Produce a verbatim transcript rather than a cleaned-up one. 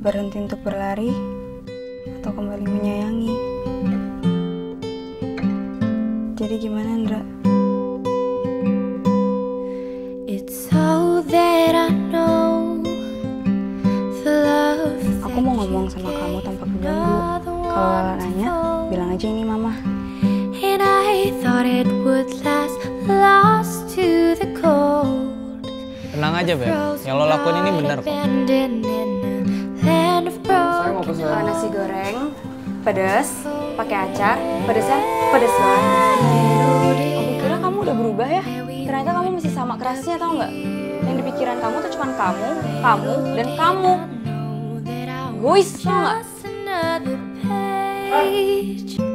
berhenti untuk berlari, atau kembali menyayangi. Jadi gimana, Ndra? It's all that I know, the love that aku mau ngomong sama kamu tanpa keganggu. Kalau Lala nanya, bilang aja ini Mama. And I thought it would last, lost to the cold. Tenang aja, Beb. Yang lo lakuin ini benar kok. Saya mau pesen nasi goreng, pedas, pakai acar, pedasnya pedas banget. Aku kira kamu udah berubah ya. Ternyata kamu masih sama kerasnya, tau nggak? Yang di pikiran kamu tuh cuma kamu, kamu, dan kamu. Egois, tau nggak?